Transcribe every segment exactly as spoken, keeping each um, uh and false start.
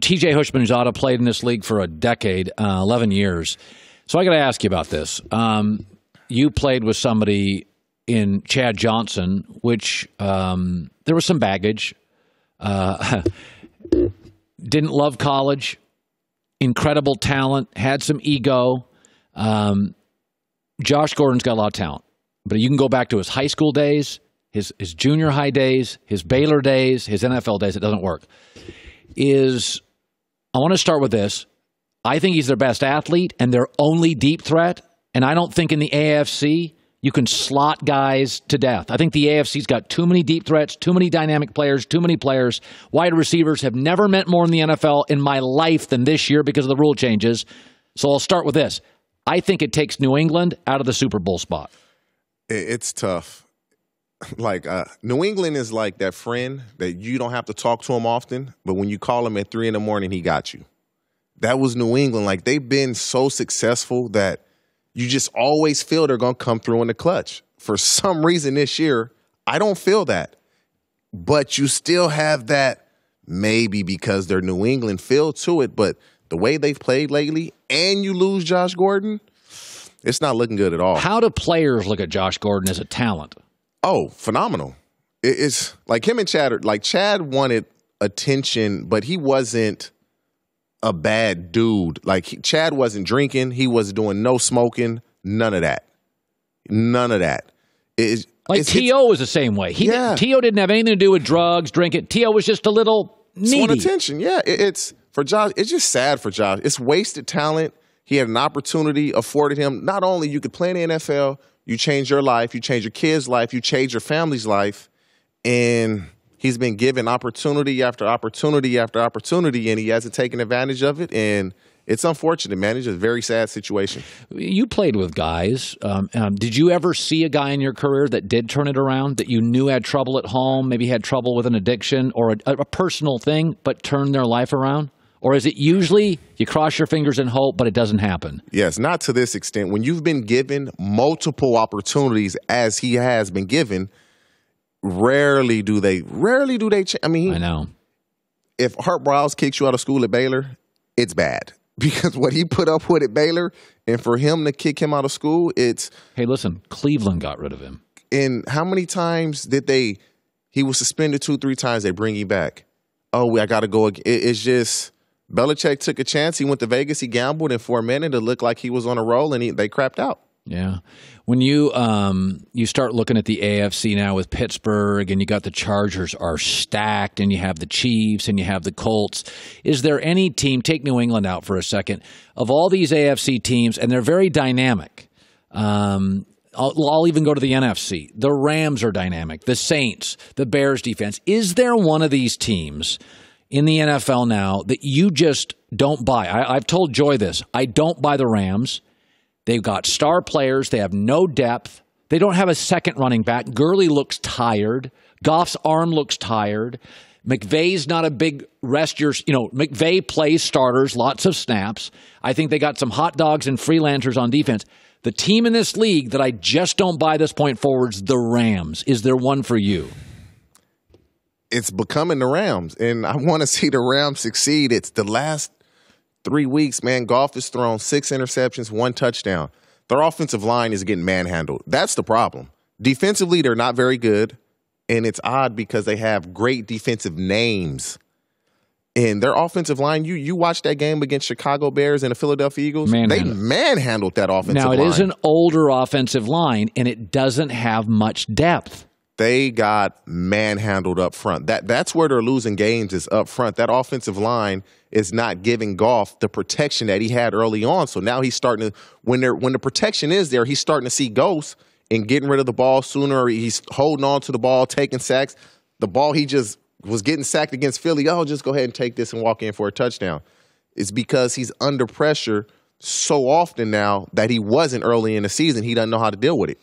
T J. Houshmandzadeh played in this league for a decade, uh, eleven years. So I got to ask you about this. Um, you played with somebody in Chad Johnson, which um, there was some baggage. Uh, didn't love college. Incredible talent. Had some ego. Um, Josh Gordon's got a lot of talent. But you can go back to his high school days, his, his junior high days, his Baylor days, his N F L days. It doesn't work. Is I want to start with this. I think he's their best athlete and their only deep threat. And I don't think in the A F C you can slot guys to death. I think the A F C's got too many deep threats, too many dynamic players, too many players. Wide receivers have never meant more in the N F L in my life than this year because of the rule changes. So I'll start with this. I think it takes New England out of the Super Bowl spot. It's tough. Like, uh, New England is like that friend that you don't have to talk to him often, but when you call him at three in the morning, he got you. That was New England. Like, they've been so successful that you just always feel they're going to come through in the clutch. For some reason this year, I don't feel that. But you still have that maybe because they're New England feel to it. But the way they've played lately and you lose Josh Gordon, it's not looking good at all. How do players look at Josh Gordon as a talent? Oh, phenomenal. It's like him and Chad. Like, Chad wanted attention, but he wasn't a bad dude. Like, he, Chad wasn't drinking. He was doing no smoking. None of that. None of that. It, like it's, T O was the same way. He yeah. didn't, T O didn't have anything to do with drugs, drinking. T O was just a little needy. It's attention. Yeah, it, it's for Josh. It's just sad for Josh. It's wasted talent. He had an opportunity afforded him. Not only you could play in the N F L, you change your life, you change your kids' life, you change your family's life, and he's been given opportunity after opportunity after opportunity, and he hasn't taken advantage of it. And it's unfortunate, man. It's just a very sad situation. You played with guys. Um, um, did you ever see a guy in your career that did turn it around, that you knew had trouble at home, maybe had trouble with an addiction or a, a personal thing, but turned their life around? Or is it usually you cross your fingers and hope, but it doesn't happen? Yes, not to this extent. When you've been given multiple opportunities as he has been given, Rarely do they, rarely do they, ch- I mean, I know if Art Briles kicks you out of school at Baylor, it's bad because what he put up with at Baylor, and for him to kick him out of school, it's, hey, listen, Cleveland got rid of him. And how many times did they, he was suspended two, three times, they bring him back. Oh, I got to go. It, it's just, Belichick took a chance. He went to Vegas, he gambled, and for a minute it looked like he was on a roll, and he, they crapped out. Yeah. When you um, you start looking at the A F C now with Pittsburgh and you got the Chargers are stacked and you have the Chiefs and you have the Colts, is there any team, take New England out for a second, of all these A F C teams, and they're very dynamic, um, I'll, I'll even go to the N F C. The Rams are dynamic, the Saints, the Bears defense. Is there one of these teams in the N F L now that you just don't buy? I, I've told Joy this. I don't buy the Rams. They've got star players. They have no depth. They don't have a second running back. Gurley looks tired. Goff's arm looks tired. McVay's not a big rest. Your, you know, McVay plays starters, lots of snaps. I think they got some hot dogs and freelancers on defense. The team in this league that I just don't buy this point forward's the Rams. Is there one for you? It's becoming the Rams, and I want to see the Rams succeed. It's the last Three weeks, man, Goff has thrown six interceptions, one touchdown. Their offensive line is getting manhandled. That's the problem. Defensively, they're not very good, and it's odd because they have great defensive names. And their offensive line, you you watch that game against Chicago Bears and the Philadelphia Eagles, manhandled. They manhandled that offensive line. Now, it line. is an older offensive line, and it doesn't have much depth. They got manhandled up front. That That's where they're losing games, is up front. That offensive line is not giving Goff the protection that he had early on. So now he's starting to, when they're, when the protection is there, he's starting to see ghosts and getting rid of the ball sooner. Or he's holding on to the ball, taking sacks. The ball he just was getting sacked against Philly, oh, just go ahead and take this and walk in for a touchdown. It's because he's under pressure so often now that he wasn't early in the season. He doesn't know how to deal with it.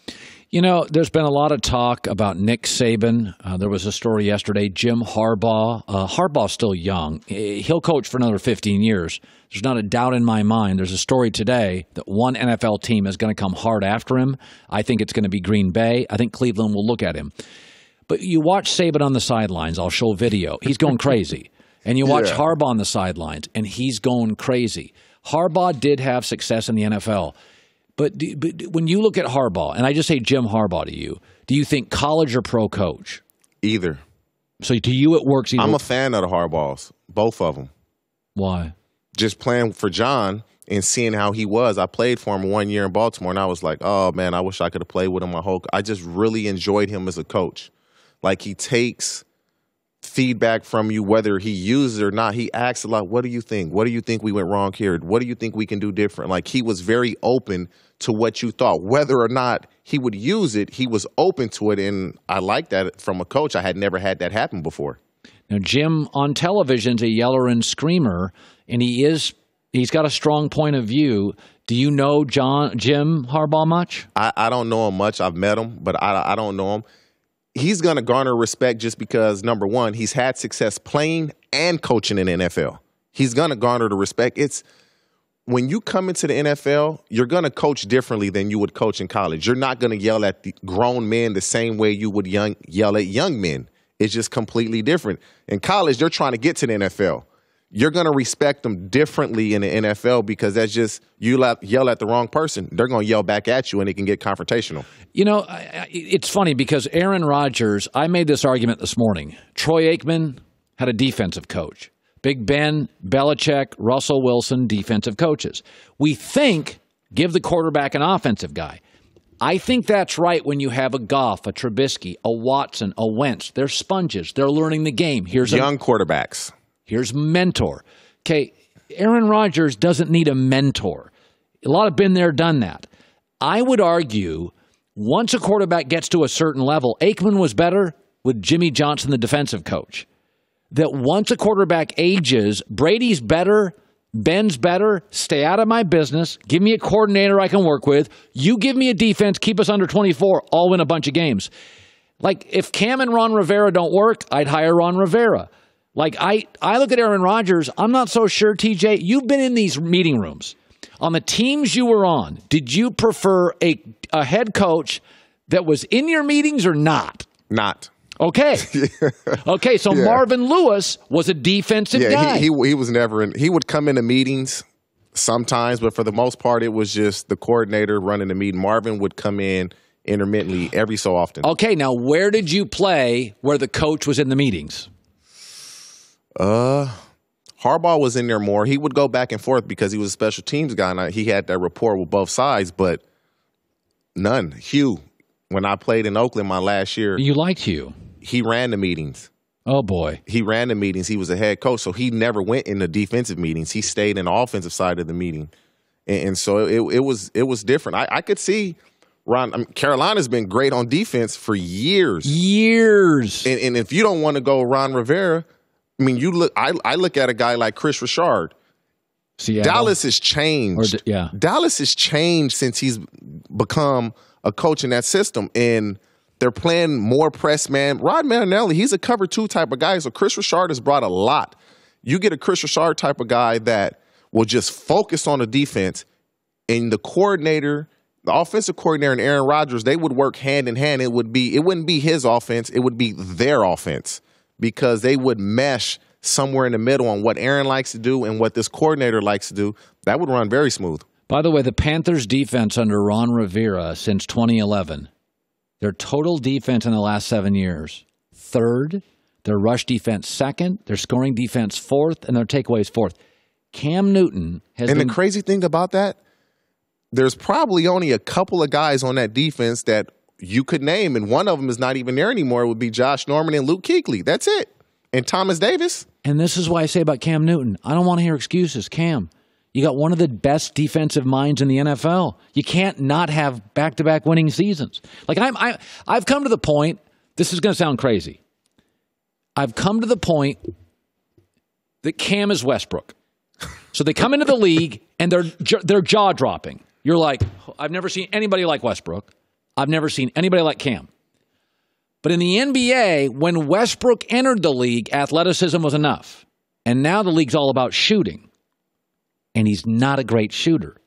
You know, there's been a lot of talk about Nick Saban. Uh, there was a story yesterday, Jim Harbaugh. Uh, Harbaugh's still young. He'll coach for another fifteen years. There's not a doubt in my mind. There's a story today that one N F L team is going to come hard after him. I think it's going to be Green Bay. I think Cleveland will look at him. But you watch Saban on the sidelines. I'll show video. He's going crazy. And you watch yeah. Harbaugh on the sidelines, and he's going crazy. Harbaugh did have success in the N F L. But, do, but when you look at Harbaugh, and I just say Jim Harbaugh to you, do you think college or pro coach? Either. So to you it works either? I'm a fan of the Harbaughs, both of them. Why? Just playing for John and seeing how he was. I played for him one year in Baltimore, and I was like, oh, man, I wish I could have played with him my whole – I just really enjoyed him as a coach. Like, he takes – feedback from you, whether he uses it or not. He asks a lot, what do you think? What do you think we went wrong here? What do you think we can do different? Like, he was very open to what you thought. Whether or not he would use it, he was open to it, and I like that from a coach. I had never had that happen before. Now, Jim, on television, is a yeller and screamer, and he is, he's got a strong point of view. Do you know John Jim Harbaugh much? I, I don't know him much. I've met him, but I, I don't know him. He's going to garner respect just because, number one, he's had success playing and coaching in the N F L. He's going to garner the respect. It's when you come into the N F L, you're going to coach differently than you would coach in college. You're not going to yell at the grown men the same way you would young, yell at young men. It's just completely different. In college, they're trying to get to the N F L. You're going to respect them differently in the N F L because that's just, you yell at the wrong person, they're going to yell back at you, and it can get confrontational. You know, it's funny because Aaron Rodgers, I made this argument this morning. Troy Aikman had a defensive coach. Big Ben, Belichick, Russell Wilson, defensive coaches. We think give the quarterback an offensive guy. I think that's right when you have a Goff, a Trubisky, a Watson, a Wentz. They're sponges. They're learning the game. Here's young a, quarterbacks. Here's mentor. Okay, Aaron Rodgers doesn't need a mentor. A lot have been there, done that. I would argue once a quarterback gets to a certain level, Aikman was better with Jimmy Johnson, the defensive coach. That once a quarterback ages, Brady's better, Ben's better, stay out of my business, give me a coordinator I can work with, you give me a defense, keep us under twenty-four, I'll win a bunch of games. Like, if Cam and Ron Rivera don't work, I'd hire Ron Rivera. Like, I, I look at Aaron Rodgers, I'm not so sure, T J, you've been in these meeting rooms. On the teams you were on, did you prefer a, a head coach that was in your meetings or not? Not. Okay. Okay, so yeah. Marvin Lewis was a defensive yeah, guy. He, he, he was never in – he would come into meetings sometimes, but for the most part, it was just the coordinator running the meeting. Marvin would come in intermittently every so often. Okay, now where did you play where the coach was in the meetings? Uh, Harbaugh was in there more. He would go back and forth because he was a special teams guy, and he had that rapport with both sides, but none. Hugh, when I played in Oakland my last year. You liked Hugh. He ran the meetings. Oh, boy. He ran the meetings. He was a head coach, so he never went in the defensive meetings. He stayed in the offensive side of the meeting, and, and so it, it was it was different. I, I could see Ron, I mean, Carolina's been great on defense for years. Years. And, and if you don't want to go Ron Rivera – I mean, you look. I, I look at a guy like Chris Richard. Seattle. Dallas has changed. Or, yeah. Dallas has changed since he's become a coach in that system. And they're playing more press man. Rod Marinelli, he's a cover two type of guy. So Chris Richard has brought a lot. You get a Chris Richard type of guy that will just focus on the defense. And the coordinator, the offensive coordinator and Aaron Rodgers, they would work hand in hand. It would be, it wouldn't be his offense. It would be their offense. Because they would mesh somewhere in the middle on what Aaron likes to do and what this coordinator likes to do. That would run very smooth. By the way, the Panthers' defense under Ron Rivera since twenty eleven, their total defense in the last seven years, third, their rush defense second, their scoring defense fourth, and their takeaways fourth. Cam Newton has been— And the crazy thing about that, there's probably only a couple of guys on that defense that— you could name, and one of them is not even there anymore, it would be Josh Norman and Luke Kuechly. That's it. And Thomas Davis. And this is why I say about Cam Newton, I don't want to hear excuses. Cam, you got one of the best defensive minds in the N F L. You can't not have back-to-back winning seasons. Like, I'm, I, I've come to the point, this is going to sound crazy. I've come to the point that Cam is Westbrook. So they come into the league, and they're, they're jaw-dropping. You're like, I've never seen anybody like Westbrook. I've never seen anybody like Cam. But in the N B A, when Westbrook entered the league, athleticism was enough. And now the league's all about shooting. And he's not a great shooter.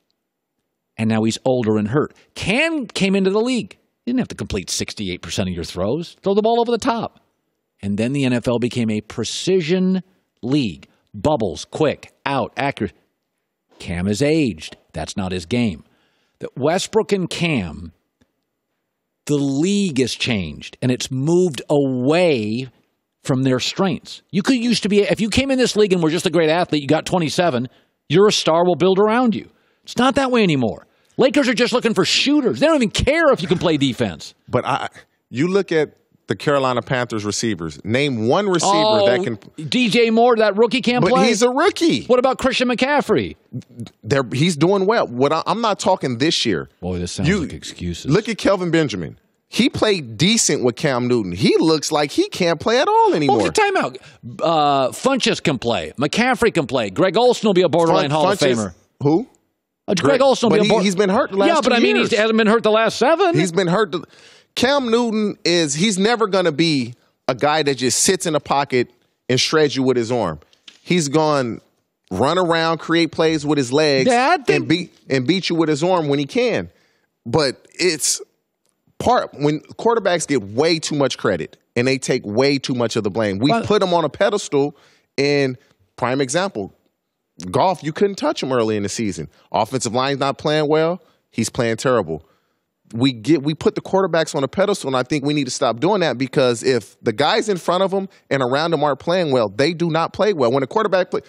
And now he's older and hurt. Cam came into the league. You didn't have to complete sixty-eight percent of your throws. Throw the ball over the top. And then the N F L became a precision league. Bubbles, quick, out, accurate. Cam is aged. That's not his game. That Westbrook and Cam, the league has changed, and it's moved away from their strengths. You could used to be, if you came in this league and were just a great athlete, you got twenty-seven, you're a star, we'll build around you. It's not that way anymore. Lakers are just looking for shooters. They don't even care if you can play defense. But I, you look at the Carolina Panthers receivers. Name one receiver oh, that can. D J Moore, that rookie can't but play. But he's a rookie. What about Christian McCaffrey? They're, he's doing well. What I, I'm not talking this year. Boy, this sounds you, like excuses. Look at Kelvin Benjamin. He played decent with Cam Newton. He looks like he can't play at all anymore. Well, time out. Uh, Funchess can play. McCaffrey can play. Greg Olsen will be a borderline Fun, Hall Funchess, of Famer. Who? Uh, Greg, Greg Olsen will be he, a borderline. He's been hurt the last yeah, two but, years. Yeah, but I mean, he hasn't been hurt the last seven. He's been hurt. The, Cam Newton is, he's never going to be a guy that just sits in a pocket and shreds you with his arm. He's gone run around, create plays with his legs, Dad, and beat and beat you with his arm when he can. But it's part when quarterbacks get way too much credit and they take way too much of the blame. We but, put them on a pedestal, and prime example, Goff, you couldn't touch him early in the season. Offensive line's not playing well, he's playing terrible. We get we put the quarterbacks on a pedestal, and I think we need to stop doing that, because if the guys in front of them and around them aren't playing well, they do not play well. When a quarterback plays,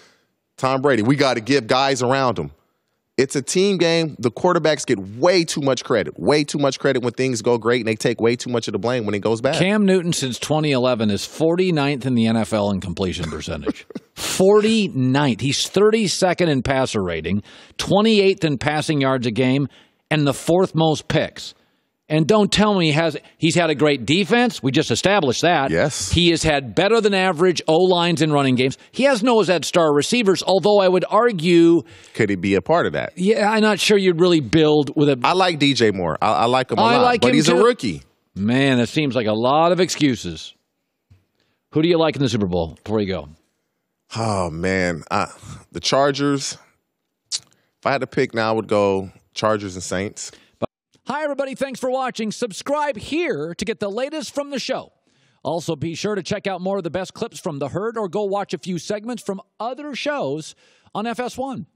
Tom Brady, we got to give guys around him. It's a team game. The quarterbacks get way too much credit, way too much credit when things go great, and they take way too much of the blame when it goes bad. Cam Newton since twenty eleven is forty-ninth in the N F L in completion percentage. forty-ninth. He's thirty-second in passer rating, twenty-eighth in passing yards a game, and the fourth most picks. And don't tell me he has, he's had a great defense. We just established that. Yes. He has had better than average O-lines in running games. He has no Z-star receivers, although I would argue. Could he be a part of that? Yeah, I'm not sure you'd really build with a. I like D J Moore. I, I like him a I lot, like but him he's too. a rookie. Man, that seems like a lot of excuses. Who do you like in the Super Bowl before you go? Oh, man. I, the Chargers. If I had to pick now, I would go Chargers and Saints. Hi, everybody. Thanks for watching. Subscribe here to get the latest from the show. Also, be sure to check out more of the best clips from The Herd, or go watch a few segments from other shows on F S one.